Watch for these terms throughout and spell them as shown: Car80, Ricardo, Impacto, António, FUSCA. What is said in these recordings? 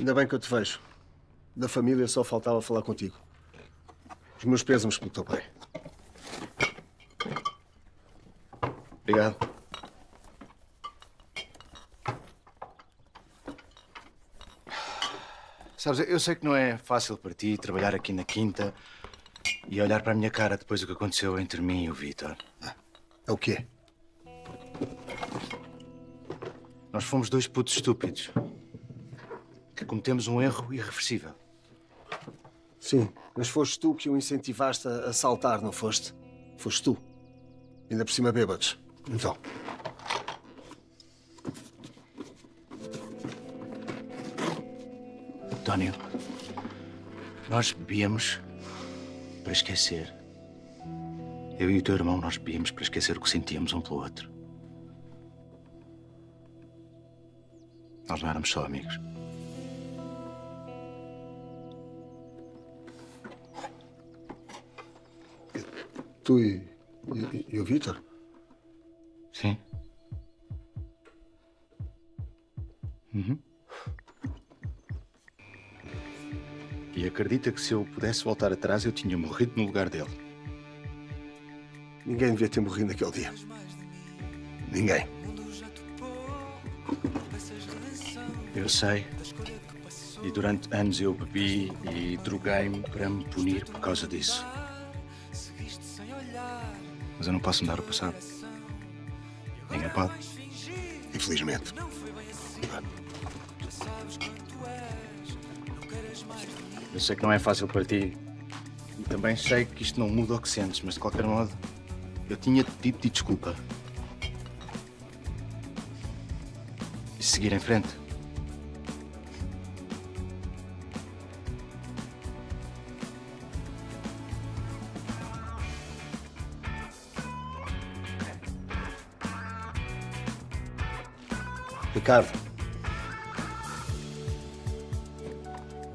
Ainda bem que eu te vejo. Da família só faltava falar contigo. Os meus pésames pelo teu pai. Obrigado. Sabes, eu sei que não é fácil para ti trabalhar aqui na quinta e olhar para a minha cara depois do que aconteceu entre mim e o Vítor. É o quê? Nós fomos dois putos estúpidos que cometemos um erro irreversível. Sim, mas foste tu que o incentivaste a saltar, não foste? Foste tu. Ainda por cima bêbados. Então. António, nós bebíamos para esquecer. Eu e o teu irmão, nós bebíamos para esquecer o que sentíamos um pelo outro. Nós não éramos só amigos. Tu e o Vítor? Sim. Uhum. E acredita que se eu pudesse voltar atrás, eu tinha morrido no lugar dele. Ninguém devia ter morrido naquele dia. Ninguém. Eu sei. E durante anos eu bebi e droguei-me para me punir por causa disso. Mas eu não posso mudar o passado. Ninguém pode. Infelizmente. Eu sei que não é fácil para ti. E também sei que isto não muda o que sentes, mas de qualquer modo, eu tinha-te de pedir desculpa. E seguir em frente. Ricardo.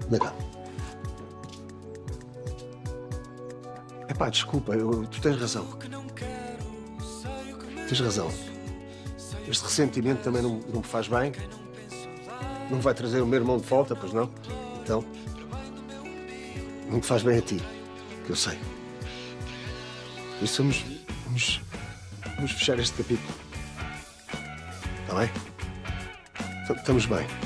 Vem cá. Epá, desculpa, tu tens razão. Tens razão. Este ressentimento também não me faz bem. Não vai trazer o meu irmão de volta, pois não? Então, não te faz bem a ti, que eu sei. E vamos fechar este capítulo. Está bem? Estamos bem.